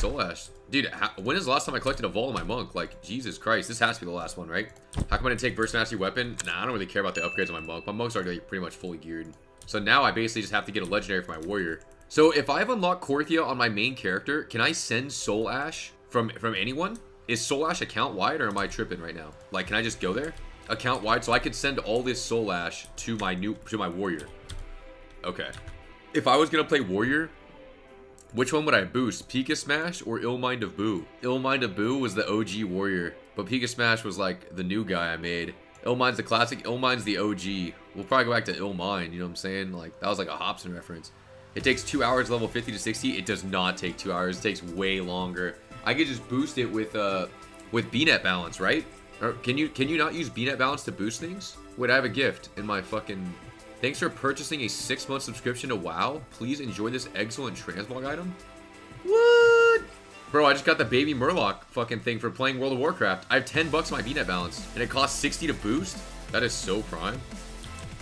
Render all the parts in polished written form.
Soul Ash. Dude, when is the last time I collected a Vault of my Monk? Like, Jesus Christ. This has to be the last one, right? How come I didn't take Burst Mastery Weapon? Nah, I don't really care about the upgrades on my Monk. My Monk's already pretty much fully geared. So now I basically just have to get a Legendary for my Warrior. So if I've unlocked Korthia on my main character, can I send Soul Ash from anyone? Is Soul Ash account-wide, or am I tripping right now? Like, can I just go there? Account-wide, so I could send all this Soul Ash to my Warrior. Okay. If I was going to play Warrior, which one would I boost? Pika Smash or Ill-Mind of Boo? Ill-Mind of Boo was the OG Warrior, but Pika Smash was like the new guy I made. Ill-Mind's the classic, Ill-Mind's the OG. We'll probably go back to Ill-Mind, you know what I'm saying? Like, that was like a Hobson reference. It takes 2 hours level 50 to 60. It does not take 2 hours. It takes way longer. I could just boost it with BNet balance, right? Or can you not use BNet balance to boost things? Wait, I have a gift in my fucking... Thanks for purchasing a 6-month subscription to WoW. Please enjoy this excellent transmog item. What? Bro, I just got the baby Murloc fucking thing for playing World of Warcraft. I have 10 bucks in my BNet balance, and it costs 60 to boost? That is so prime.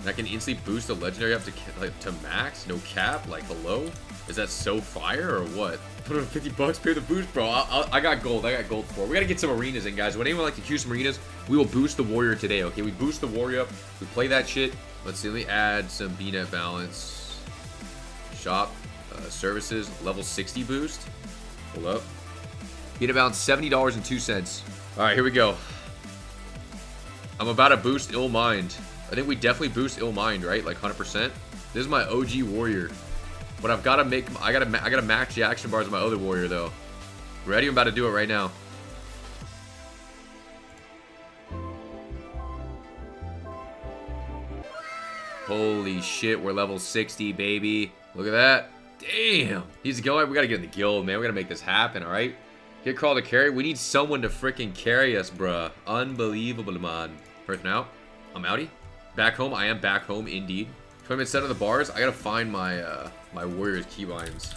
And I can instantly boost a legendary up to like, to max? No cap? Like, hello? Is that so fire or what? Put on 50 bucks, pay the boost, bro. I got gold. I got gold for it. We got to get some arenas in, guys. Would anyone like to queue some arenas? We will boost the Warrior today, okay? We boost the Warrior up. We play that shit. Let's see, let me add some BNet balance. Shop, services, level 60 boost. Pull up. BNet balance, $70.02. All right, here we go. I'm about to boost Ill-Mind. I think we definitely boost Ill-Mind, right? Like 100%. This is my OG Warrior. But I've got to make, I gotta max the action bars of my other Warrior though. Ready? I'm about to do it right now. Holy shit, we're level 60, baby. Look at that. Damn. He's going. We got to get in the guild, man. We got to make this happen, all right? Get Crawl to carry. We need someone to freaking carry us, bruh. Unbelievable, man. First now, I'm outie. Back home. I am back home, indeed. 20 minutes set of the bars. I got to find my my Warrior's keybinds.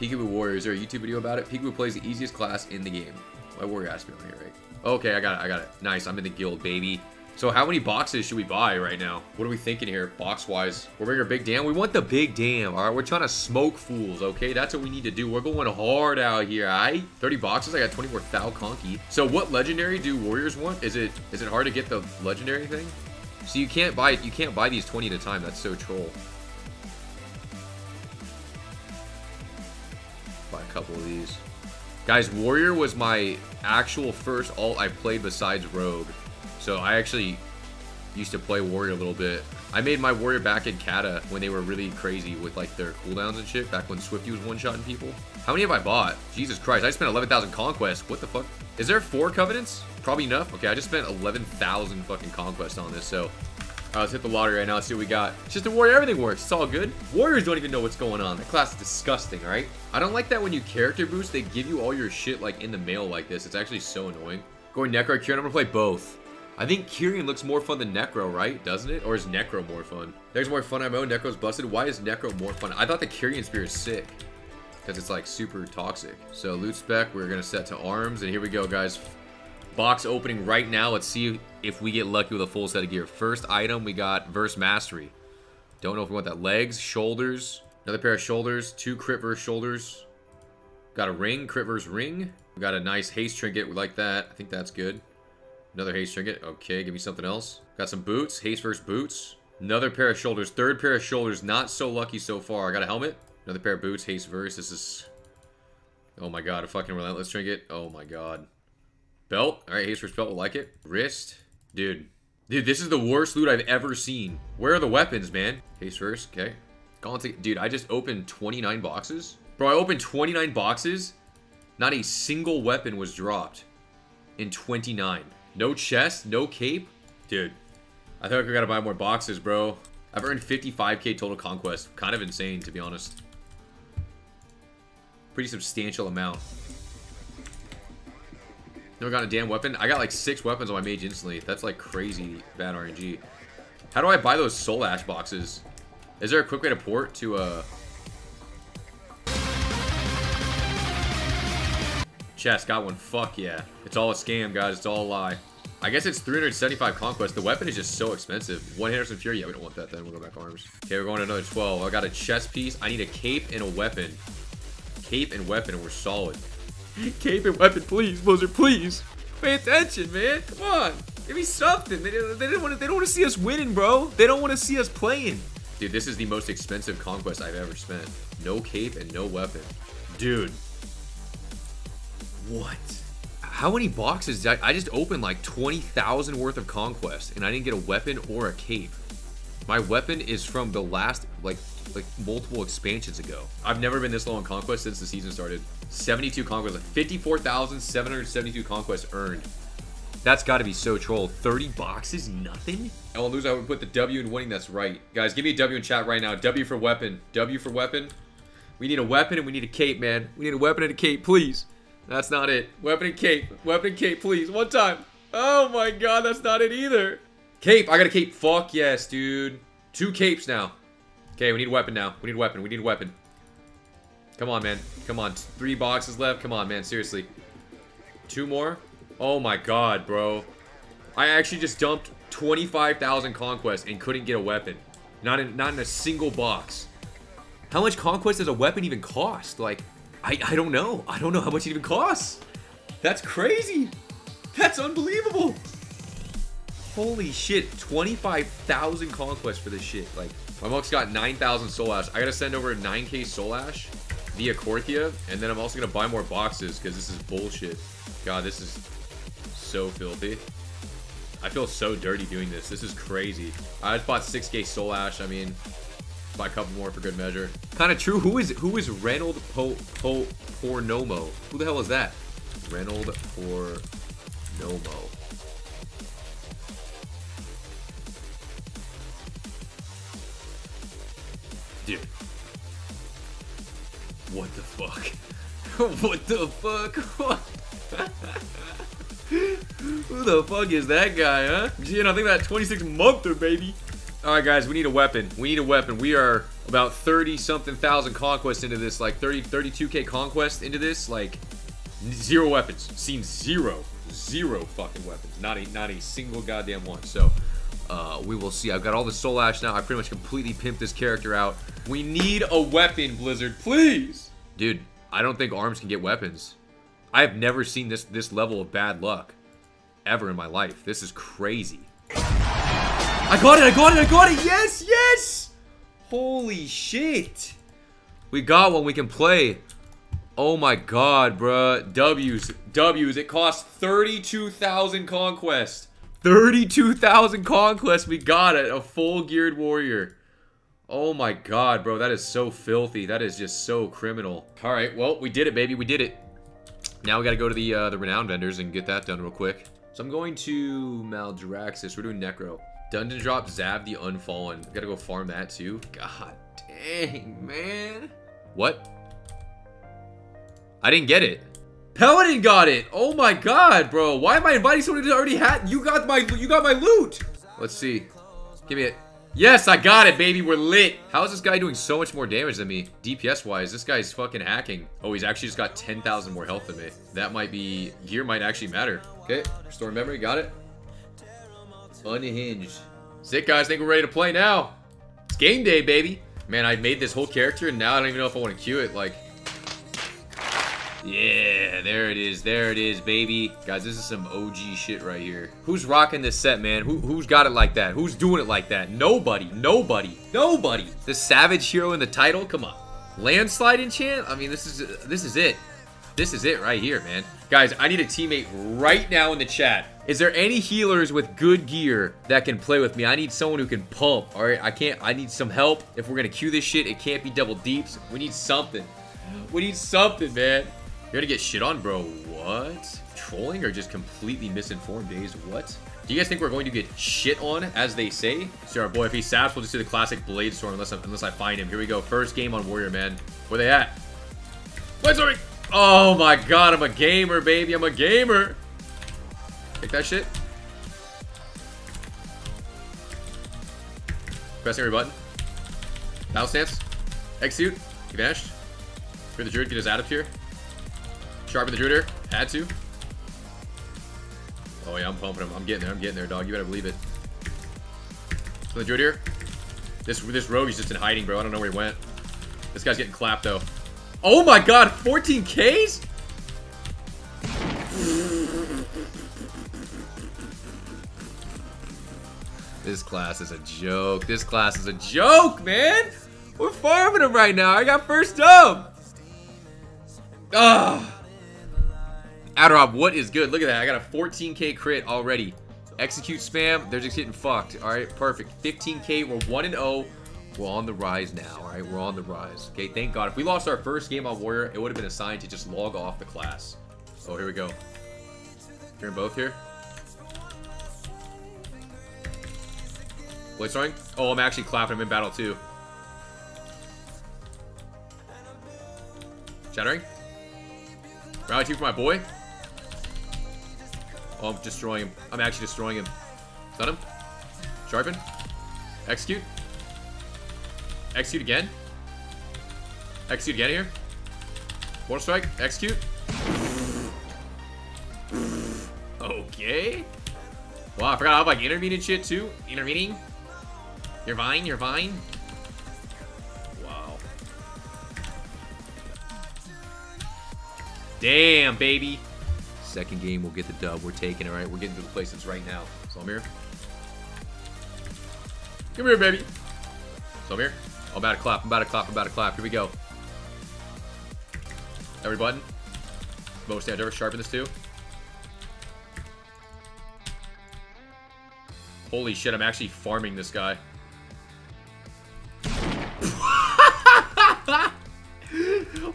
Pikaboo Warrior. Is there a YouTube video about it? Pikaboo plays the easiest class in the game. My Warrior asked me on here, right? Okay, I got it. Nice. I'm in the guild, baby. So how many boxes should we buy right now? What are we thinking here, box-wise? We're making a big dam. We want the big dam, all right? We're trying to smoke fools, okay? That's what we need to do. We're going hard out here, all right? 30 boxes, I got 20 more Thou Conky. So what legendary do Warriors want? Is it hard to get the legendary thing? So you can't buy these 20 at a time. That's so troll. Buy a couple of these. Guys, Warrior was my actual first alt I played besides Rogue. So I actually used to play Warrior a little bit. I made my Warrior back in Kata when they were really crazy with like their cooldowns and shit, back when Swifty was one-shotting people. How many have I bought? Jesus Christ, I spent 11,000 conquests. What the fuck? Is there 4 covenants? Probably enough. Okay, I just spent 11,000 fucking conquests on this, so. All right, let's hit the lottery right now, let's see what we got. It's just a Warrior, everything works, it's all good. Warriors don't even know what's going on. The class is disgusting, all right? I don't like that when you character boost, they give you all your shit like in the mail like this. It's actually so annoying. Going Necro, Kieran, I'm gonna play both. I think Kieran looks more fun than Necro, right? Doesn't it? Or is Necro more fun? There's more fun MMO, Necro's busted. Why is Necro more fun? I thought the Kieran spear is sick. Because it's like super toxic. So loot spec, we're going to set to arms. And here we go, guys. Box opening right now. Let's see if we get lucky with a full set of gear. First item, we got Verse Mastery. Don't know if we want that. Legs, shoulders. Another pair of shoulders. 2 crit verse shoulders. Got a ring, crit verse ring. We got a nice haste trinket. We like that. I think that's good. Another haste trinket. Okay, give me something else. Got some boots. Haste versus boots. Another pair of shoulders. Third pair of shoulders. Not so lucky so far. I got a helmet. Another pair of boots. Haste versus. This is... Oh my god. A fucking relentless trinket. Oh my god. Belt. Alright, haste versus belt. We'll like it. Wrist. Dude. Dude, this is the worst loot I've ever seen. Where are the weapons, man? Haste versus. Okay. Dude, I just opened 29 boxes. Bro, I opened 29 boxes. Not a single weapon was dropped in 29. No chest, no cape. Dude, I think I gotta buy more boxes, bro. I've earned 55k total conquest. Kind of insane, to be honest. Pretty substantial amount. Never got a damn weapon. I got like 6 weapons on my mage instantly. That's like crazy bad RNG. How do I buy those Soul Ash boxes? Is there a quick way to port to chest? Got one. Fuck yeah. It's all a scam, guys. It's all a lie. I guess it's 375 conquest. The weapon is just so expensive. 1 Henderson Fury. Yeah, we don't want that then. We'll go back arms. Okay, we're going to another 12. I got a chest piece. I need a cape and a weapon. Cape and weapon were solid. Cape and weapon, please, Blizzard, please. Pay attention, man. Come on. Give me something. They don't want to see us winning, bro. They don't want to see us playing. Dude, this is the most expensive conquest I've ever spent. No cape and no weapon. Dude. What? How many boxes did I just opened like 20,000 worth of conquest and I didn't get a weapon or a cape. My weapon is from the last, like multiple expansions ago. I've never been this low on conquest since the season started. 72 conquests, like 54,772 conquests earned. That's gotta be so troll. 30 boxes, nothing? I will lose, I would put the W in winning, that's right. Guys, give me a W in chat right now. W for weapon, W for weapon. We need a weapon and we need a cape, man. We need a weapon and a cape, please. That's not it. Weapon and cape, please. One time. Oh my god, that's not it either. Cape, I got a cape. Fuck yes, dude. 2 capes now. Okay, we need a weapon now. We need a weapon. We need a weapon. Come on, man. Come on. 3 boxes left. Come on, man. Seriously. 2 more. Oh my god, bro. I actually just dumped 25,000 conquests and couldn't get a weapon. Not in a single box. How much conquest does a weapon even cost? Like, I don't know. I don't know how much it even costs. That's crazy. That's unbelievable. Holy shit. 25,000 conquests for this shit. Like, my monk's got 9,000 soul ash. I gotta send over 9k soul ash via Korthia, and then I'm also gonna buy more boxes because this is bullshit. God, this is so filthy. I feel so dirty doing this. This is crazy. I just bought 6k soul ash. I mean, buy a couple more for good measure. Kind of true. Who is Reynold Pornomo? Who the hell is that? Reynold Pornomo. Dude. What the fuck? What the fuck? Who the fuck is that guy, huh? Gee, and I think that 26-monther, baby. Alright, guys, we need a weapon. We need a weapon. We are about 30-something thousand conquests into this, like 30, 32k conquests into this, like 0 weapons. Seen 0 fucking weapons. Not a single goddamn one. So, we will see. I've got all the soul ash now. I pretty much completely pimped this character out. We need a weapon, Blizzard, please. Dude, I don't think arms can get weapons. I have never seen this level of bad luck ever in my life. This is crazy. I got it, I got it, I got it, yes, yes! Holy shit. We got one we can play. Oh my god, bruh. W's, it costs 32,000 conquest. 32,000 conquest, we got it, a full geared warrior. Oh my god, bro, that is so filthy. That is just so criminal. All right, well, we did it, baby, we did it. Now we gotta go to the renowned vendors and get that done real quick. So I'm going to Maldraxxus, we're doing Necro. Dungeon drop Zab the Unfallen. Gotta go farm that too. God dang, man. What? I didn't get it. Paladin got it. Oh my god, bro. Why am I inviting someone who already had? You got my loot. Let's see. Give me it. Yes, I got it, baby. We're lit. How is this guy doing so much more damage than me? DPS wise, this guy's fucking hacking. Oh, he's actually just got 10,000 more health than me. That might be gear might actually matter. Okay, restore memory. Got it. Unhinged. Sick, guys. I think we're ready to play now. It's game day, baby. Man, I made this whole character, and now I don't even know if I want to queue it. Like, yeah, there it is, baby. Guys, this is some OG shit right here. Who's rocking this set, man? Who's got it like that? Who's doing it like that? Nobody, nobody, nobody. The savage hero in the title. Come on, landslide enchant. I mean, this is it. This is it right here, man. Guys, I need a teammate right now in the chat. Is there any healers with good gear that can play with me? I need someone who can pump, all right? I need some help. If we're gonna queue this shit, it can't be double deeps. We need something. We need something, man. You're gonna get shit on, bro. What? Trolling or just completely misinformed days? What? Do you guys think we're going to get shit on, as they say? See, our boy, if he saps, we'll just do the classic Blade Storm unless I find him. Here we go, first game on Warrior, man. Where they at? Blade Storming! Oh my god, I'm a gamer, baby. I'm a gamer. Take that shit. Press every button. Battle stance. Execute. He vanished. Clear the druid. Get his adept here. Sharpen the druid here. Had to. Oh yeah, I'm pumping him. I'm getting there, dog. You better believe it. Clear the druid here. This rogue is just in hiding, bro. I don't know where he went. This guy's getting clapped, though. Oh my god, 14Ks? This class is a joke. This class is a joke, man! We're farming them right now. I got first dub! Ugh! Adorob, what is good? Look at that. I got a 14K crit already. Execute spam. They're just getting fucked. Alright, perfect. 15K. We're 1-0. We're on the rise now. Alright, we're on the rise. Okay, thank God. If we lost our first game on Warrior, it would have been a sign to just log off the class. Oh, here we go. You're in both here. Blade Starring? Oh, I'm actually clapping. I'm in battle too. Shattering. Rally 2 for my boy. Oh, I'm destroying him. I'm actually destroying him. Stun him. Sharpen. Execute. Execute again. Execute again here. Mortal Strike. Execute. Okay. Wow, I forgot I have like intervening shit too. Intervening. You're fine. You're fine. Wow. Damn, baby. Second game, we'll get the dub. We're taking it, right? We're getting to the places right now. So I'm here. Come here, baby. So I'm here. I'm about to clap. I'm about to clap. I'm about to clap. Here we go. Every button. Most stand ever. Sharpen this too. Holy shit, I'm actually farming this guy.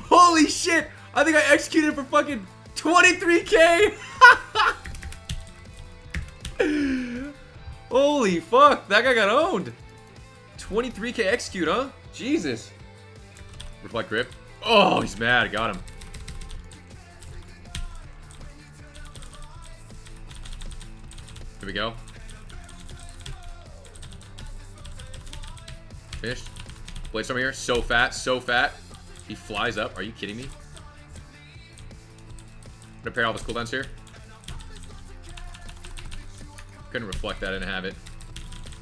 Holy shit! I think I executed for fucking 23K! Holy fuck, that guy got owned! 23K execute, huh? Jesus. Reflect grip. Oh, he's mad. I got him. Here we go. Finished. Blade Storm here. So fat, so fat. He flies up. Are you kidding me? I'm gonna pair all his cooldowns here. Couldn't reflect that. I didn't have it.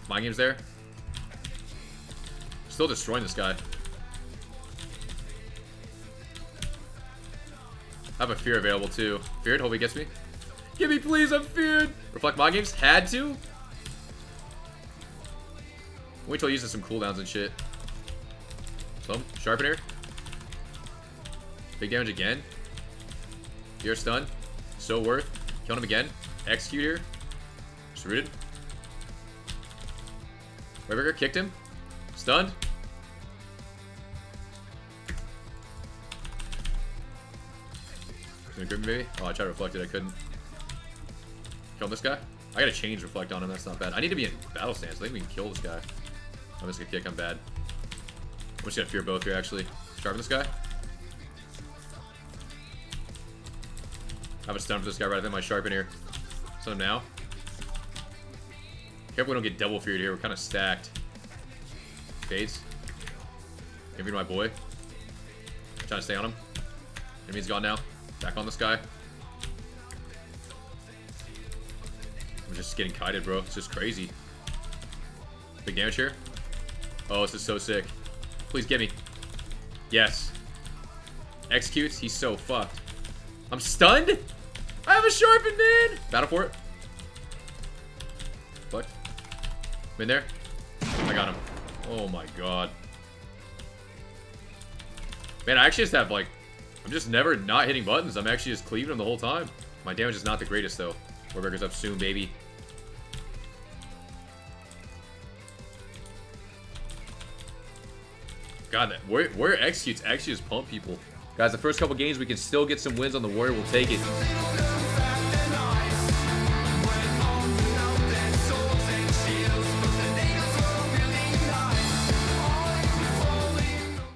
Mind game's there. Still destroying this guy. I have a fear available too. Feared. Hope he gets me. Give me, please. I'm feared. Reflect mind games. Had to. Wait till I use some cooldowns and shit. So, sharpener. Big damage again. You're stunned. So worth. Killing him again. Executor. Just rooted. Webberger kicked him. Stunned. Gonna grip him, baby. Oh, I tried to reflect it. I couldn't. Kill this guy. I gotta change reflect on him. That's not bad. I need to be in battle stance. I think we can kill this guy. I'm just gonna kick. I'm bad. I'm just gonna fear both here, actually. Sharpen this guy. I have a stun for this guy right in my sharpen here. Stun him now. Careful we don't get double feared here. We're kind of stacked. Fades. Envy to my boy. I'm trying to stay on him. Enemy's gone now. Back on this guy. I'm just getting kited, bro. It's just crazy. Big damage here. Oh, this is so sick. Please get me. Yes. Executes. He's so fucked. I'm stunned? I have a sharpened, man! Battle for it. Fuck. I'm in there. I got him. Oh my god. Man, I actually just have like... I'm just never not hitting buttons. I'm actually just cleaving them the whole time. My damage is not the greatest though. Warbreaker's up soon, baby. God, that Warrior executes actually just pump people. Guys, the first couple games, we can still get some wins on the Warrior. We'll take it.